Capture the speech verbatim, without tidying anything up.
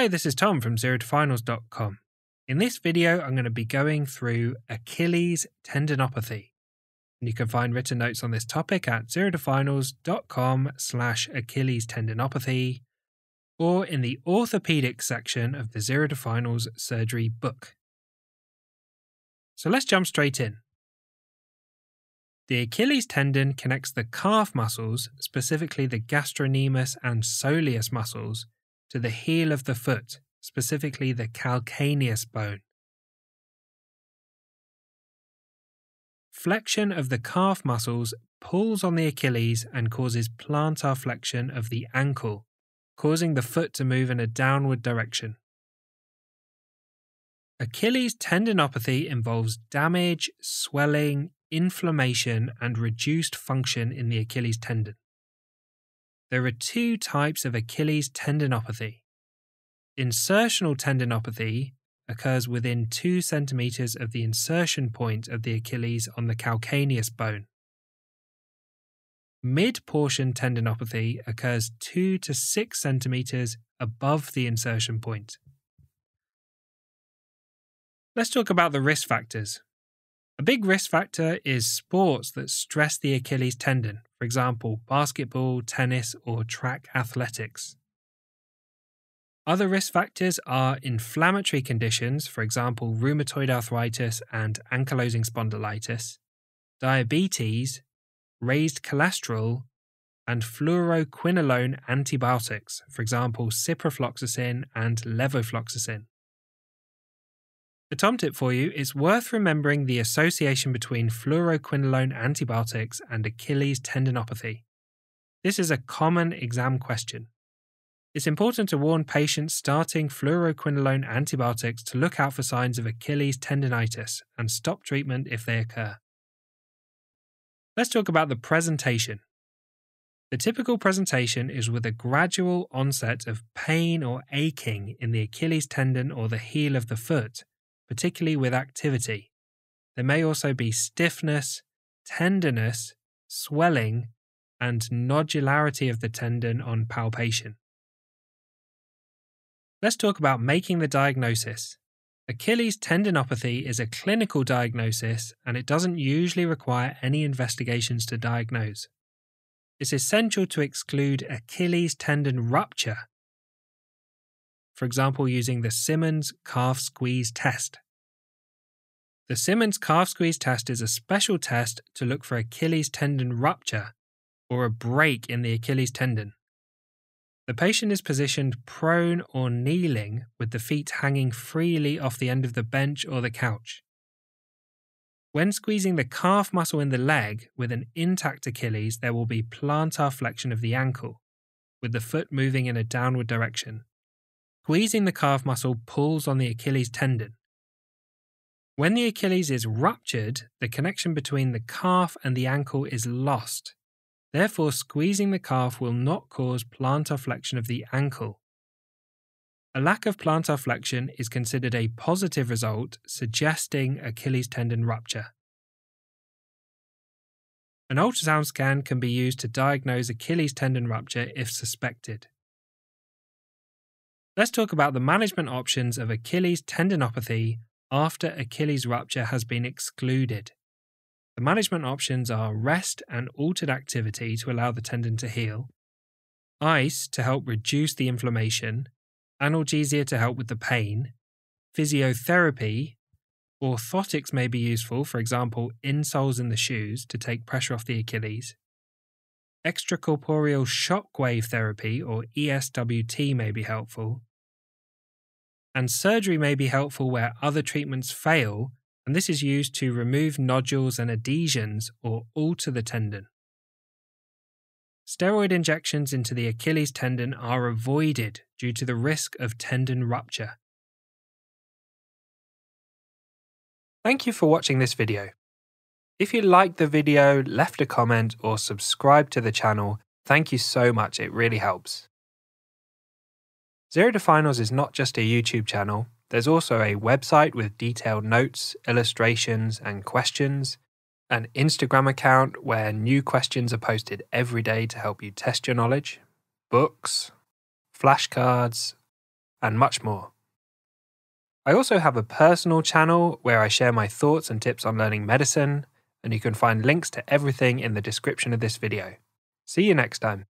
Hi, this is Tom from zero to finals dot com. In this video, I'm going to be going through Achilles tendinopathy. And you can find written notes on this topic at zero to finals dot com slash Achilles tendinopathy or in the orthopedic section of the Zero to Finals surgery book. So let's jump straight in. The Achilles tendon connects the calf muscles, specifically the gastrocnemius and soleus muscles, to the heel of the foot, specifically the calcaneus bone. Flexion of the calf muscles pulls on the Achilles and causes plantar flexion of the ankle, causing the foot to move in a downward direction. Achilles tendinopathy involves damage, swelling, inflammation and reduced function in the Achilles tendon. There are two types of Achilles tendinopathy. Insertional tendinopathy occurs within two centimeters of the insertion point of the Achilles on the calcaneus bone. Mid portion tendinopathy occurs two to six centimeters above the insertion point. Let's talk about the risk factors. A big risk factor is sports that stress the Achilles tendon, for example, basketball, tennis, or track athletics. Other risk factors are inflammatory conditions, for example, rheumatoid arthritis and ankylosing spondylitis, diabetes, raised cholesterol, and fluoroquinolone antibiotics, for example, ciprofloxacin and levofloxacin. The Tom tip for you, it's worth remembering the association between fluoroquinolone antibiotics and Achilles tendinopathy. This is a common exam question. It's important to warn patients starting fluoroquinolone antibiotics to look out for signs of Achilles tendinitis and stop treatment if they occur. Let's talk about the presentation. The typical presentation is with a gradual onset of pain or aching in the Achilles tendon or the heel of the foot, particularly with activity. There may also be stiffness, tenderness, swelling, and nodularity of the tendon on palpation. Let's talk about making the diagnosis. Achilles tendinopathy is a clinical diagnosis and it doesn't usually require any investigations to diagnose. It's essential to exclude Achilles tendon rupture, for example, using the Simmonds Calf Squeeze Test. The Simmonds Calf Squeeze Test is a special test to look for Achilles tendon rupture, or a break in the Achilles tendon. The patient is positioned prone or kneeling with the feet hanging freely off the end of the bench or the couch. When squeezing the calf muscle in the leg with an intact Achilles, there will be plantar flexion of the ankle, with the foot moving in a downward direction. Squeezing the calf muscle pulls on the Achilles tendon. When the Achilles is ruptured, the connection between the calf and the ankle is lost. Therefore, squeezing the calf will not cause plantar flexion of the ankle. A lack of plantar flexion is considered a positive result, suggesting Achilles tendon rupture. An ultrasound scan can be used to diagnose Achilles tendon rupture if suspected. Let's talk about the management options of Achilles tendinopathy after Achilles rupture has been excluded. The management options are rest and altered activity to allow the tendon to heal, ice to help reduce the inflammation, analgesia to help with the pain, physiotherapy, orthotics may be useful, for example, insoles in the shoes to take pressure off the Achilles. Extracorporeal shockwave therapy, or E S W T, may be helpful. And surgery may be helpful where other treatments fail, and this is used to remove nodules and adhesions or alter the tendon. Steroid injections into the Achilles tendon are avoided due to the risk of tendon rupture. Thank you for watching this video. If you liked the video, left a comment, or subscribed to the channel, thank you so much, it really helps. Zero to Finals is not just a YouTube channel. There's also a website with detailed notes, illustrations, and questions, an Instagram account where new questions are posted every day to help you test your knowledge, books, flashcards, and much more. I also have a personal channel where I share my thoughts and tips on learning medicine, and you can find links to everything in the description of this video. See you next time.